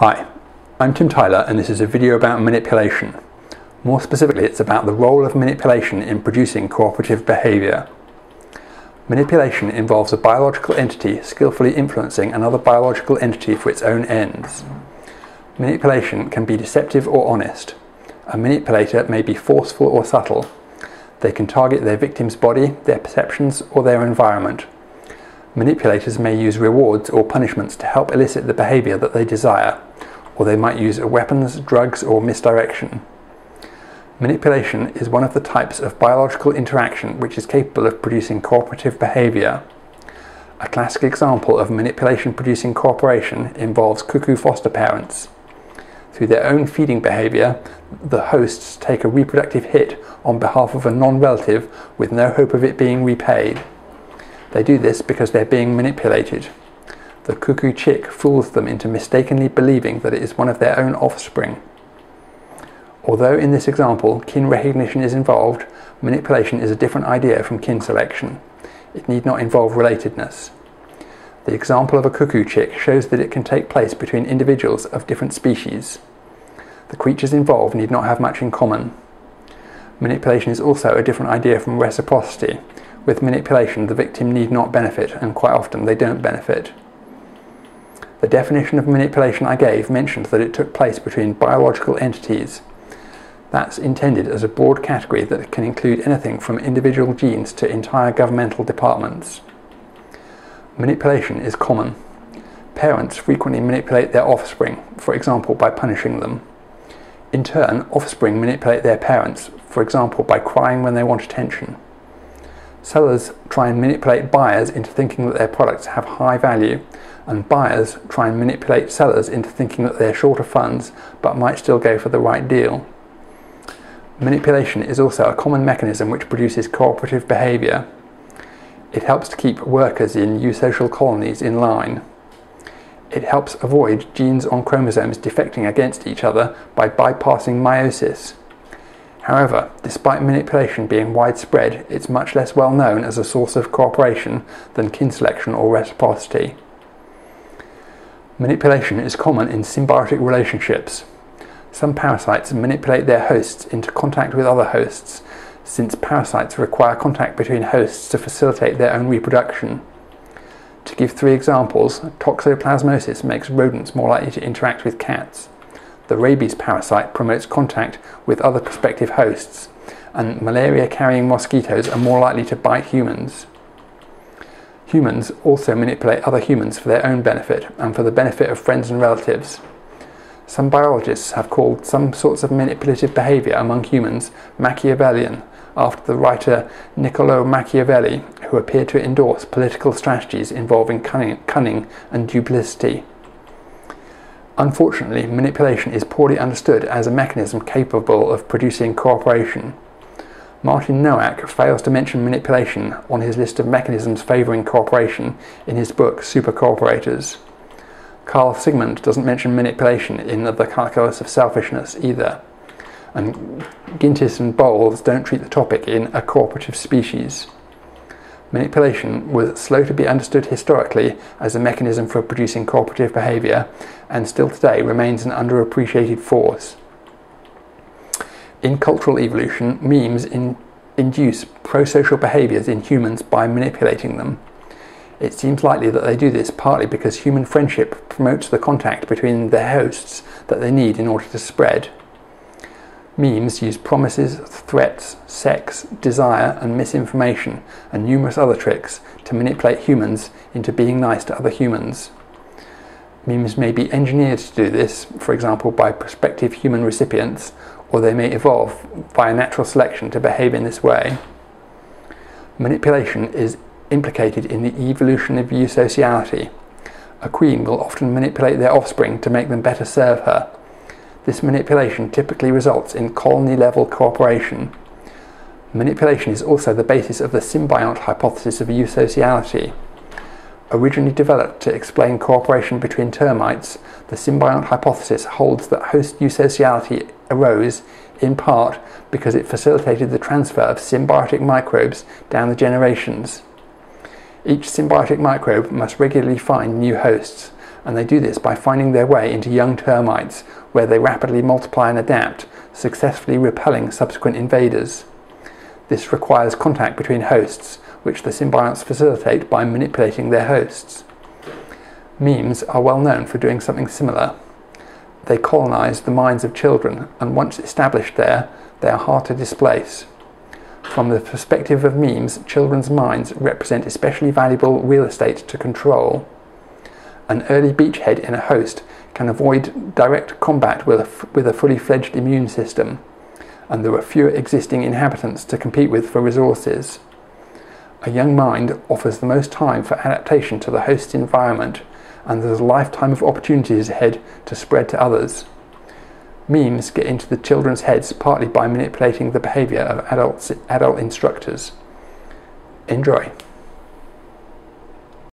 Hi, I'm Tim Tyler and this is a video about manipulation. More specifically, it's about the role of manipulation in producing cooperative behaviour. Manipulation involves a biological entity skillfully influencing another biological entity for its own ends. Manipulation can be deceptive or honest. A manipulator may be forceful or subtle. They can target their victim's body, their perceptions, or their environment. Manipulators may use rewards or punishments to help elicit the behaviour that they desire, or they might use weapons, drugs, or misdirection. Manipulation is one of the types of biological interaction which is capable of producing cooperative behaviour. A classic example of manipulation producing cooperation involves cuckoo foster parents. Through their own feeding behaviour, the hosts take a reproductive hit on behalf of a non-relative with no hope of it being repaid. They do this because they're being manipulated. The cuckoo chick fools them into mistakenly believing that it is one of their own offspring. Although in this example kin recognition is involved, manipulation is a different idea from kin selection. It need not involve relatedness. The example of a cuckoo chick shows that it can take place between individuals of different species. The creatures involved need not have much in common. Manipulation is also a different idea from reciprocity. With manipulation, the victim need not benefit, and quite often they don't benefit. The definition of manipulation I gave mentioned that it took place between biological entities. That's intended as a broad category that can include anything from individual genes to entire governmental departments. Manipulation is common. Parents frequently manipulate their offspring, for example by punishing them. In turn, offspring manipulate their parents, for example by crying when they want attention. Sellers try and manipulate buyers into thinking that their products have high value, and buyers try and manipulate sellers into thinking that they're short of funds but might still go for the right deal. Manipulation is also a common mechanism which produces cooperative behaviour. It helps to keep workers in eusocial colonies in line. It helps avoid genes on chromosomes defecting against each other by bypassing meiosis. However, despite manipulation being widespread, it's much less well known as a source of cooperation than kin selection or reciprocity. Manipulation is common in symbiotic relationships. Some parasites manipulate their hosts into contact with other hosts, since parasites require contact between hosts to facilitate their own reproduction. To give three examples, toxoplasmosis makes rodents more likely to interact with cats. The rabies parasite promotes contact with other prospective hosts, and malaria-carrying mosquitoes are more likely to bite humans. Humans also manipulate other humans for their own benefit and for the benefit of friends and relatives. Some biologists have called some sorts of manipulative behaviour among humans Machiavellian, after the writer Niccolò Machiavelli, who appeared to endorse political strategies involving cunning and duplicity. Unfortunately, manipulation is poorly understood as a mechanism capable of producing cooperation. Martin Nowak fails to mention manipulation on his list of mechanisms favouring cooperation in his book Super Cooperators. Carl Sigmund doesn't mention manipulation in The Calculus of Selfishness either, and Gintis and Bowles don't treat the topic in A Cooperative Species. Manipulation was slow to be understood historically as a mechanism for producing cooperative behaviour, and still today remains an underappreciated force. In cultural evolution, memes induce pro-social behaviours in humans by manipulating them. It seems likely that they do this partly because human friendship promotes the contact between their hosts that they need in order to spread. Memes use promises, threats, sex, desire and misinformation and numerous other tricks to manipulate humans into being nice to other humans. Memes may be engineered to do this, for example by prospective human recipients, or they may evolve via natural selection to behave in this way. Manipulation is implicated in the evolution of eusociality. A queen will often manipulate their offspring to make them better serve her. This manipulation typically results in colony-level cooperation. Manipulation is also the basis of the symbiont hypothesis of eusociality. Originally developed to explain cooperation between termites, the symbiont hypothesis holds that host eusociality arose in part because it facilitated the transfer of symbiotic microbes down the generations. Each symbiotic microbe must regularly find new hosts, and they do this by finding their way into young termites, where they rapidly multiply and adapt, successfully repelling subsequent invaders. This requires contact between hosts, which the symbionts facilitate by manipulating their hosts. Memes are well known for doing something similar. They colonize the minds of children, and once established there, they are hard to displace. From the perspective of memes, children's minds represent especially valuable real estate to control. An early beachhead in a host can avoid direct combat with a fully fledged immune system, and there are fewer existing inhabitants to compete with for resources. A young mind offers the most time for adaptation to the host's environment, and there's a lifetime of opportunities ahead to spread to others. Memes get into the children's heads partly by manipulating the behaviour of adult instructors. Enjoy.